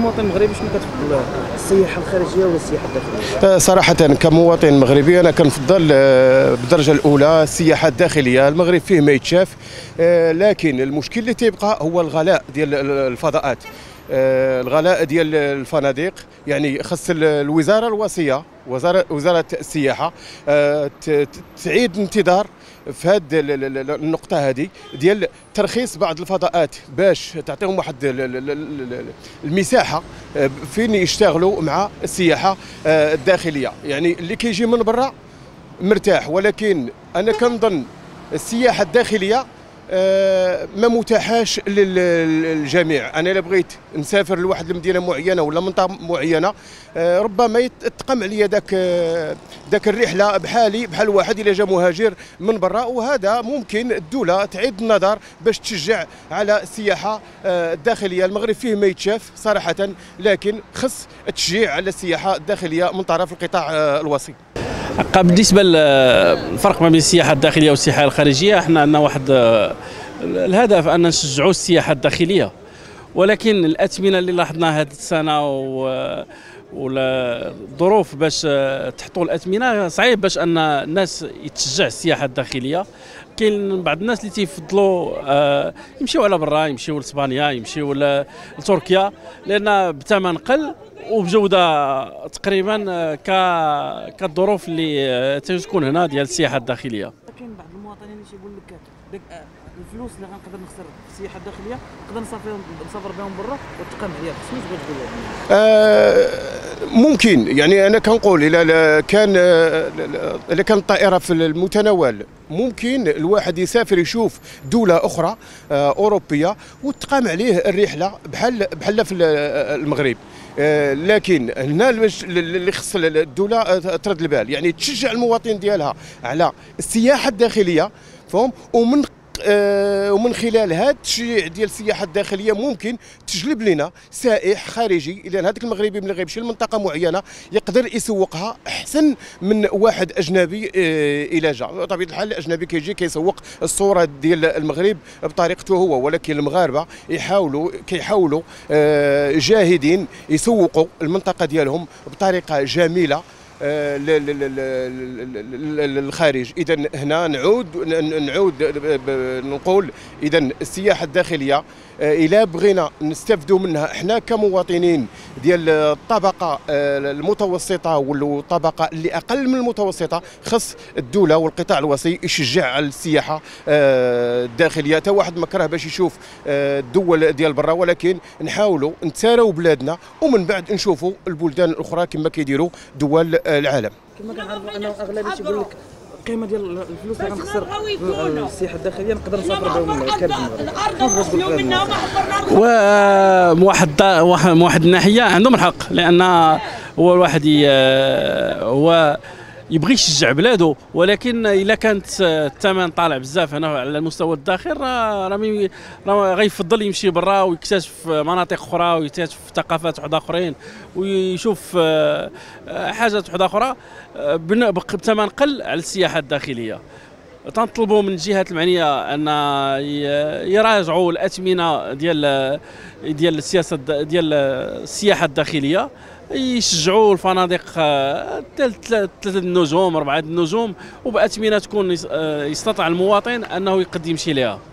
كمواطن مغربي شنو كتفضل، السياحه الخارجيه ولا السياحه الداخليه؟ صراحه كمواطن مغربي انا كنفضل بالدرجه الاولى السياحه الداخليه، المغرب فيه ما يتشاف، لكن المشكل اللي تيبقى هو الغلاء ديال الفضاءات، الغلاء ديال الفنادق. يعني خاص الوزاره الوصيه، وزاره السياحه تعيد انتظار في هذه النقطه هذه ديال ترخيص بعض الفضاءات باش تعطيهم واحد المساحه فين يشتغلوا مع السياحه الداخليه. يعني اللي كيجي من برا مرتاح، ولكن انا كنظن السياحه الداخليه ما متاحاش للجميع. انا الا بغيت نسافر لواحد المدينه معينه ولا منطقه معينه، ربما يتقم عليا داك الرحله بحالي بحال واحد الا جا مهاجر من برا، وهذا ممكن الدوله تعيد النظر باش تشجع على السياحه الداخليه. المغرب فيه ما يتشاف صراحه، لكن خص تشجيع على السياحه الداخليه من طرف القطاع الوصي. بالنسبه للفرق ما بين السياحه الداخليه والسياحه الخارجيه، احنا عندنا واحد الهدف ان نشجعوا السياحه الداخليه، ولكن الاثمنه اللي لاحظناها هذه السنه والظروف باش تحطوا الاثمنه صعيب باش ان الناس يتشجع السياحه الداخليه. كاين بعض الناس اللي تيفضلوا يمشيوا على برا، يمشيوا لاسبانيا، يمشيوا لتركيا، لان بثمن قل وبجوده تقريبا كالظروف اللي تكون هنا ديال السياحه الداخليه. كاين بعض المواطنين اللي تيقول لك داك الفلوس اللي غنقدر نخسر في السياحه الداخليه نقدر نسافر بهم برا وتقام عليا. شنو تبغي تقول لهم؟ ممكن، يعني انا كنقول الا كان الطائره في المتناول، ممكن الواحد يسافر يشوف دوله اخرى اوروبيه وتقام عليه الرحله بحال في المغرب. لكن هنا اللي خص الدوله ترد البال، يعني تشجع المواطن ديالها على السياحه الداخليه، فهم، ومن خلال هذا التشجيع ديال السياحه الداخليه ممكن تجلب لنا سائح خارجي. اذا هذاك المغربي ملي غيمشي لمنطقه معينه يقدر يسوقها احسن من واحد اجنبي الى جا. بطبيعه الحال الاجنبي كيجي كيسوق الصوره ديال المغرب بطريقته هو، ولكن المغاربه كيحاولوا جاهدين يسوقوا المنطقه ديالهم بطريقه جميله للخارج. اذا هنا نعود نقول اذا السياحه الداخليه الا بغينا نستافدوا منها احنا كمواطنين ديال الطبقه المتوسطه والطبقه اللي اقل من المتوسطه، خص الدوله والقطاع الوصي يشجع على السياحه الداخليه. حتى واحد مكره باش يشوف الدول ديال برا، ولكن نحاولوا نتساراو بلادنا ومن بعد نشوفوا البلدان الاخرى كما كيديروا دول العالم. كما كنعرفوا انه اغلبيه تيقول لك القيمه ديال الفلوس اللي غنخسر السياحه الداخليه نقدر نسافر بهم المغرب. واحد الناحيه عندهم الحق، لان هو الواحد هو يبغي يشجع بلاده، ولكن الا كانت الثمن طالع بزاف هنا على المستوى الداخلي راه غيفضل يمشي برا ويكتشف مناطق اخرى ويكتشف ثقافات وحده اخرين ويشوف حاجات وحده اخرى بثمن قل على السياحه الداخليه. تنطلبوا من الجهات المعنيه ان يراجعوا الاثمنه ديال السياسه ديال السياحه الداخليه، يشجعوا الفنادق 3 نجوم 4 نجوم وبأثمنة تكون يستطيع المواطن أنه يقدم شي لها.